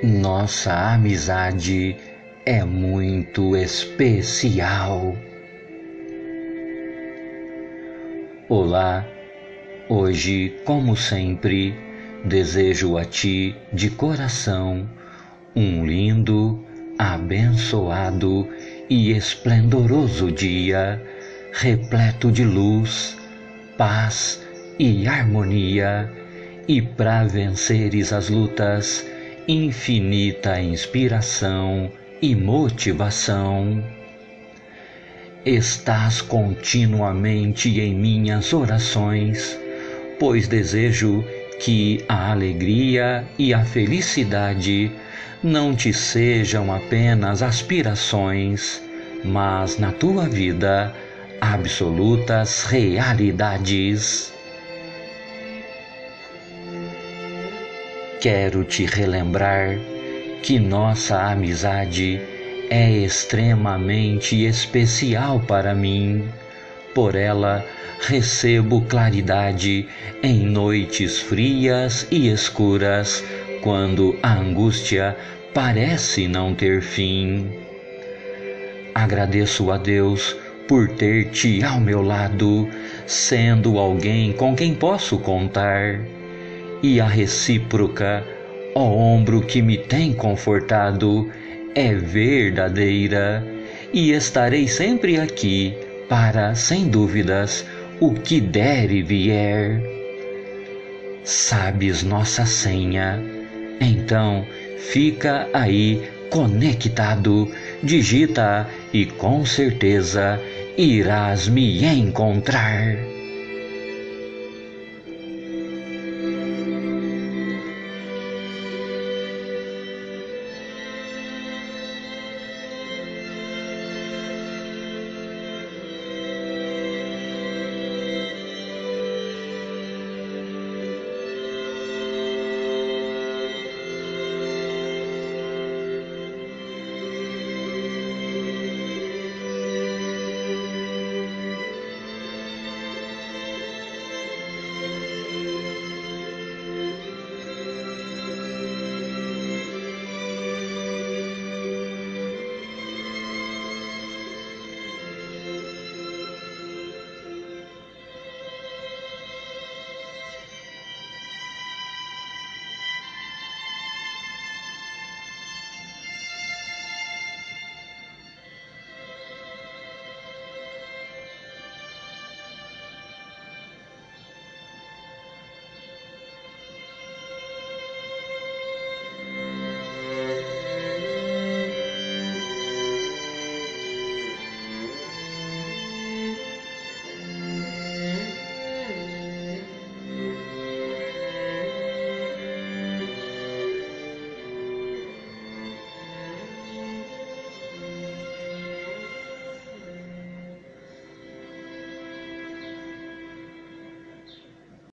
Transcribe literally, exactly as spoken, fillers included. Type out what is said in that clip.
Nossa amizade é muito especial. Olá, hoje, como sempre, desejo a ti de coração um lindo, abençoado e esplendoroso dia, repleto de luz, paz e harmonia, e para venceres as lutas, infinita inspiração e motivação. Estás continuamente em minhas orações, pois desejo que a alegria e a felicidade não te sejam apenas aspirações, mas na tua vida absolutas realidades. Quero te relembrar que nossa amizade é extremamente especial para mim. Por ela recebo claridade em noites frias e escuras, quando a angústia parece não ter fim. Agradeço a Deus por ter-te ao meu lado, sendo alguém com quem posso contar. E a recíproca, ó ombro que me tem confortado, é verdadeira, e estarei sempre aqui para, sem dúvidas, o que der e vier. Sabes nossa senha? Então fica aí conectado, digita e com certeza irás me encontrar.